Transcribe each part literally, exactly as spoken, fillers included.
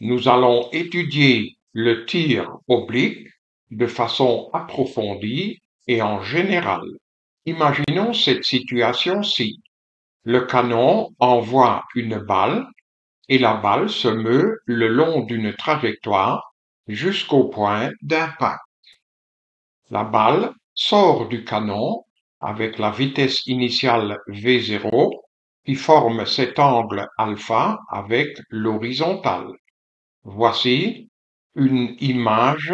nous allons étudier le tir oblique de façon approfondie et en général. Imaginons cette situation-ci. Le canon envoie une balle et la balle se meut le long d'une trajectoire jusqu'au point d'impact. La balle sort du canon avec la vitesse initiale V zéro qui forme cet angle alpha avec l'horizontale. Voici une image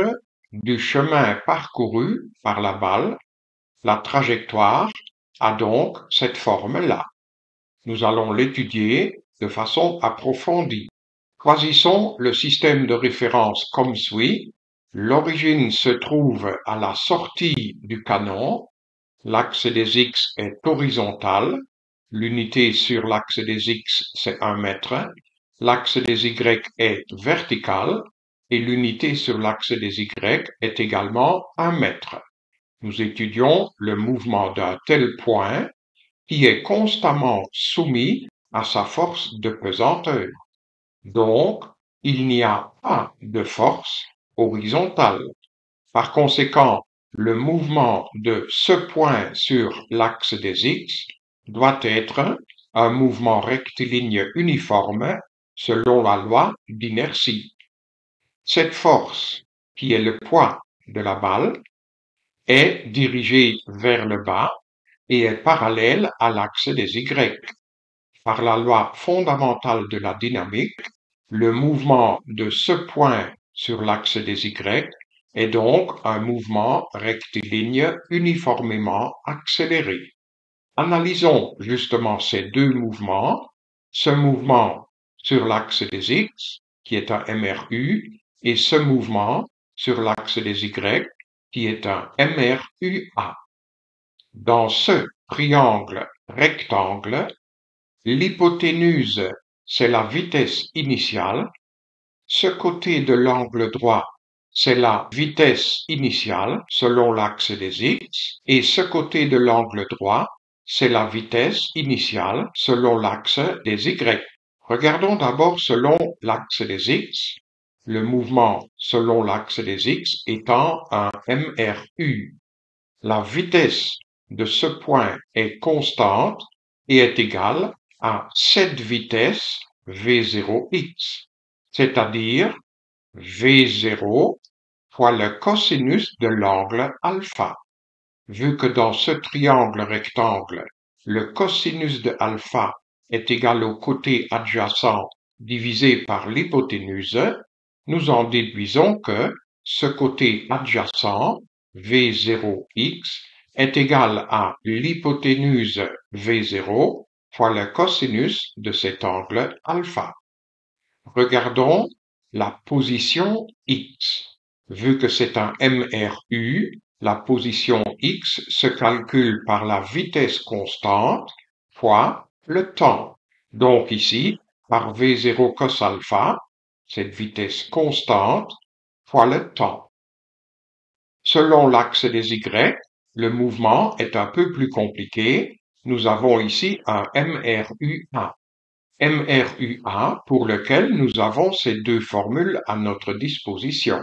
du chemin parcouru par la balle. La trajectoire a donc cette forme-là. Nous allons l'étudier de façon approfondie. Choisissons le système de référence comme suit. L'origine se trouve à la sortie du canon. L'axe des X est horizontal. L'unité sur l'axe des X, c'est un mètre. L'axe des Y est vertical. Et l'unité sur l'axe des Y est également un mètre. Nous étudions le mouvement d'un tel point qui est constamment soumis à sa force de pesanteur. Donc, il n'y a pas de force horizontale. Par conséquent, le mouvement de ce point sur l'axe des X doit être un mouvement rectiligne uniforme selon la loi d'inertie. Cette force, qui est le poids de la balle, est dirigée vers le bas et est parallèle à l'axe des Y. Par la loi fondamentale de la dynamique, le mouvement de ce point sur l'axe des Y est donc un mouvement rectiligne uniformément accéléré. Analysons justement ces deux mouvements, ce mouvement sur l'axe des X, qui est un M R U, et ce mouvement sur l'axe des Y, qui est un M R U A. Dans ce triangle rectangle, l'hypoténuse, c'est la vitesse initiale, ce côté de l'angle droit, c'est la vitesse initiale selon l'axe des X, et ce côté de l'angle droit, c'est la vitesse initiale selon l'axe des Y. Regardons d'abord selon l'axe des X, le mouvement selon l'axe des X étant un M R U. La vitesse de ce point est constante et est égale à cette vitesse V zéro X, c'est-à-dire V zéro fois le cosinus de l'angle alpha. Vu que dans ce triangle rectangle, le cosinus de alpha est égal au côté adjacent divisé par l'hypoténuse, nous en déduisons que ce côté adjacent, V zéro X, est égal à l'hypoténuse V zéro fois le cosinus de cet angle alpha. Regardons la position X. Vu que c'est un M R U, la position X se calcule par la vitesse constante fois le temps. Donc ici, par V zéro cos alpha, cette vitesse constante fois le temps. Selon l'axe des Y, le mouvement est un peu plus compliqué. Nous avons ici un M R U A. M R U A pour lequel nous avons ces deux formules à notre disposition.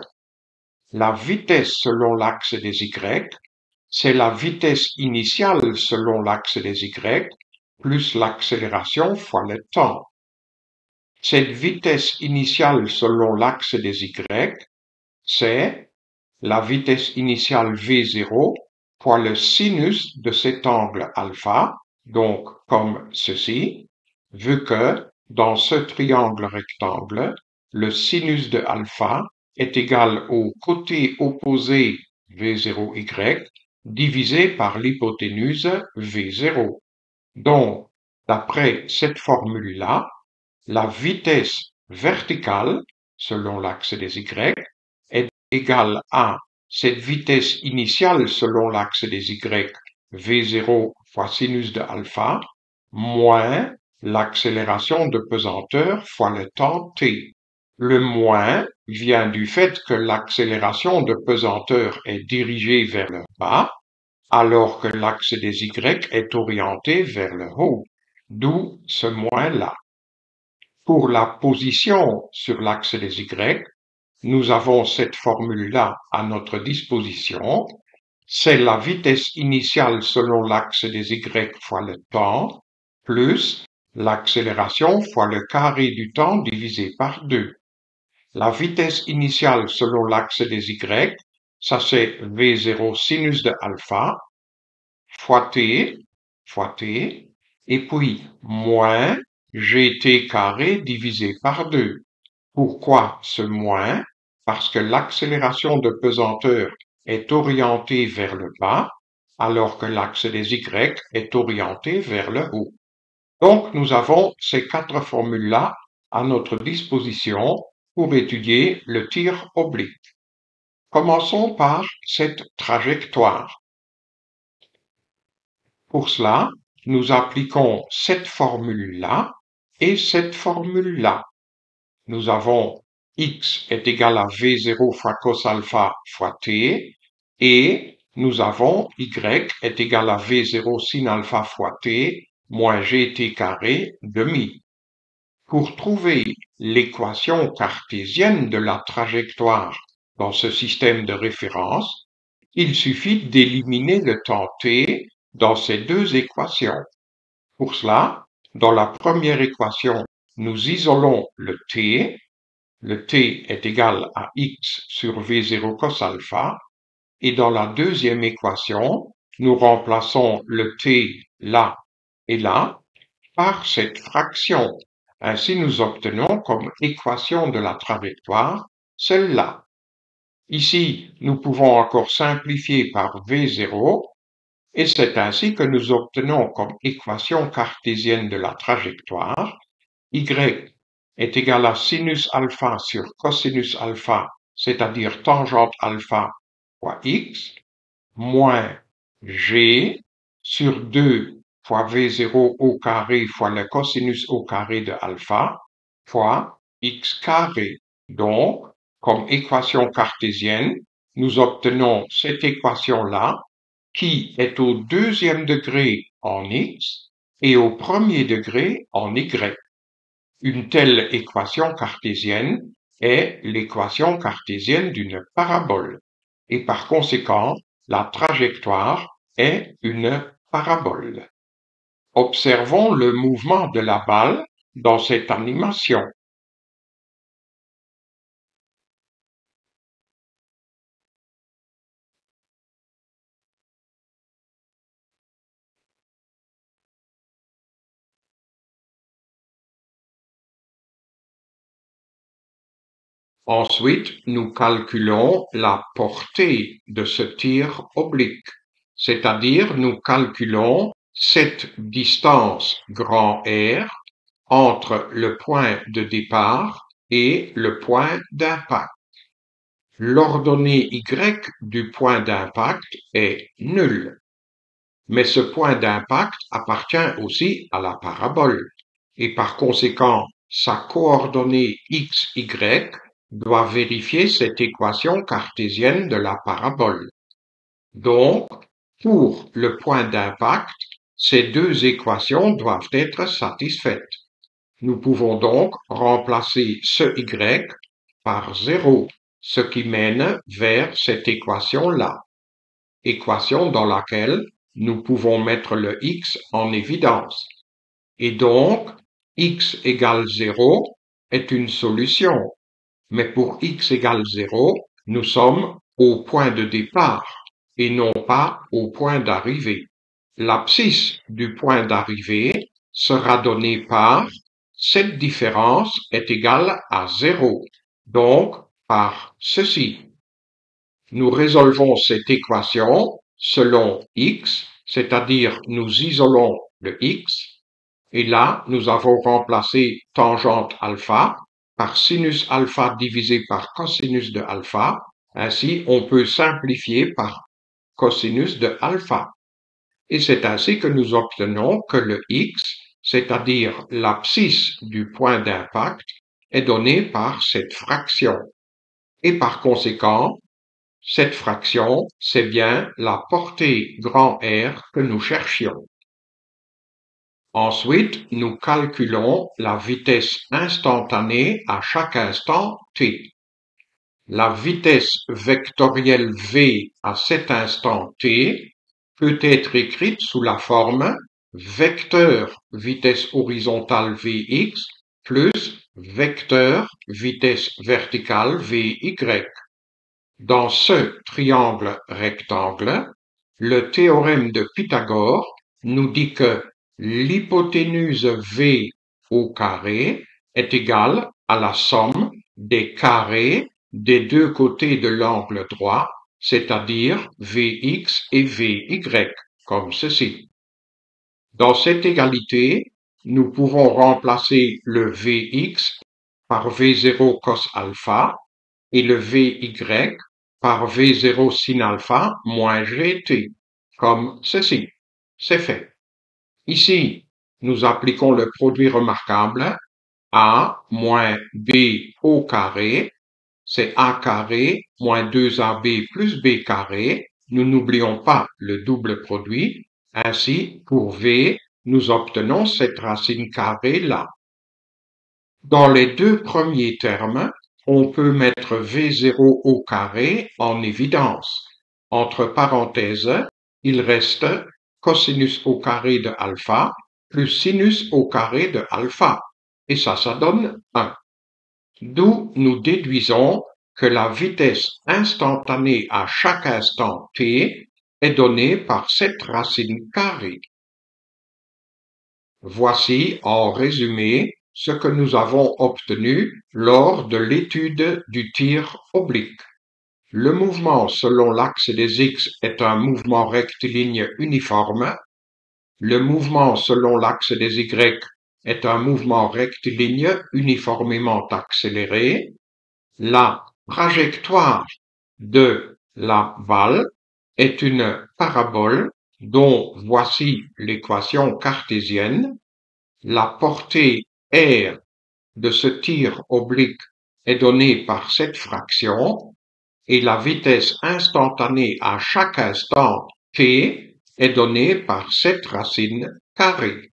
La vitesse selon l'axe des Y, c'est la vitesse initiale selon l'axe des Y plus l'accélération fois le temps. Cette vitesse initiale selon l'axe des Y, c'est la vitesse initiale V zéro fois le sinus de cet angle alpha, donc comme ceci, vu que dans ce triangle rectangle, le sinus de alpha est égal au côté opposé V zéro Y divisé par l'hypoténuse V zéro. Donc, d'après cette formule-là, la vitesse verticale, selon l'axe des Y, est égale à cette vitesse initiale selon l'axe des Y, V zéro fois sinus de alpha, moins l'accélération de pesanteur fois le temps t. Le moins vient du fait que l'accélération de pesanteur est dirigée vers le bas, alors que l'axe des Y est orienté vers le haut, d'où ce moins-là. Pour la position sur l'axe des Y, nous avons cette formule-là à notre disposition. C'est la vitesse initiale selon l'axe des Y fois le temps, plus l'accélération fois le carré du temps divisé par deux. La vitesse initiale selon l'axe des Y, ça c'est V zéro sinus de alpha, fois t, fois t, et puis moins gt carré divisé par deux. Pourquoi ce moins? Parce que l'accélération de pesanteur est orientée vers le bas, alors que l'axe des Y est orienté vers le haut. Donc nous avons ces quatre formules-là à notre disposition pour étudier le tir oblique. Commençons par cette trajectoire. Pour cela, nous appliquons cette formule-là et cette formule-là. Nous avons x est égal à v zéro fois cos alpha fois t, et nous avons y est égal à v zéro sin alpha fois t moins gt carré demi. Pour trouver l'équation cartésienne de la trajectoire dans ce système de référence, il suffit d'éliminer le temps t dans ces deux équations. Pour cela, dans la première équation, nous isolons le t. Le t est égal à x sur v zéro cos alpha. Et dans la deuxième équation, nous remplaçons le t là et là par cette fraction. Ainsi, nous obtenons comme équation de la trajectoire celle-là. Ici, nous pouvons encore simplifier par v zéro. Et c'est ainsi que nous obtenons comme équation cartésienne de la trajectoire y est égal à sinus alpha sur cosinus alpha, c'est-à-dire tangente alpha fois x, moins g sur deux fois v zéro au carré fois le cosinus au carré de alpha fois x carré. Donc, comme équation cartésienne, nous obtenons cette équation-là qui est au deuxième degré en x et au premier degré en y. Une telle équation cartésienne est l'équation cartésienne d'une parabole, et par conséquent, la trajectoire est une parabole. Observons le mouvement de la balle dans cette animation. Ensuite, nous calculons la portée de ce tir oblique, c'est-à-dire nous calculons cette distance grand R entre le point de départ et le point d'impact. L'ordonnée Y du point d'impact est nulle, mais ce point d'impact appartient aussi à la parabole, et par conséquent, sa coordonnée X Y doit vérifier cette équation cartésienne de la parabole. Donc, pour le point d'impact, ces deux équations doivent être satisfaites. Nous pouvons donc remplacer ce y par zéro, ce qui mène vers cette équation-là, équation dans laquelle nous pouvons mettre le x en évidence. Et donc, x égale zéro est une solution. Mais pour x égale zéro, nous sommes au point de départ et non pas au point d'arrivée. L'abscisse du point d'arrivée sera donnée par cette différence est égale à zéro, donc par ceci. Nous résolvons cette équation selon x, c'est-à-dire nous isolons le x, et là nous avons remplacé tangente alpha par sinus alpha divisé par cosinus de alpha. Ainsi, on peut simplifier par cosinus de alpha. Et c'est ainsi que nous obtenons que le x, c'est-à-dire l'abscisse du point d'impact, est donné par cette fraction. Et par conséquent, cette fraction, c'est bien la portée grand R que nous cherchions. Ensuite, nous calculons la vitesse instantanée à chaque instant t. La vitesse vectorielle v à cet instant t peut être écrite sous la forme vecteur vitesse horizontale vx plus vecteur vitesse verticale vy. Dans ce triangle rectangle, le théorème de Pythagore nous dit que l'hypoténuse V au carré est égale à la somme des carrés des deux côtés de l'angle droit, c'est-à-dire Vx et Vy, comme ceci. Dans cette égalité, nous pourrons remplacer le Vx par V zéro cos alpha et le Vy par V zéro sin alpha moins Gt, comme ceci. C'est fait. Ici, nous appliquons le produit remarquable a moins b au carré, c'est a carré moins deux a b plus b carré, nous n'oublions pas le double produit, ainsi pour v, nous obtenons cette racine carrée là. Dans les deux premiers termes, on peut mettre v zéro au carré en évidence. Entre parenthèses, il reste cosinus au carré de alpha plus sinus au carré de alpha. Et ça, ça donne un. D'où nous déduisons que la vitesse instantanée à chaque instant t est donnée par cette racine carrée. Voici en résumé ce que nous avons obtenu lors de l'étude du tir oblique. Le mouvement selon l'axe des X est un mouvement rectiligne uniforme. Le mouvement selon l'axe des Y est un mouvement rectiligne uniformément accéléré. La trajectoire de la balle est une parabole dont voici l'équation cartésienne. La portée R de ce tir oblique est donnée par cette fraction. Et la vitesse instantanée à chaque instant t est donnée par cette racine carrée.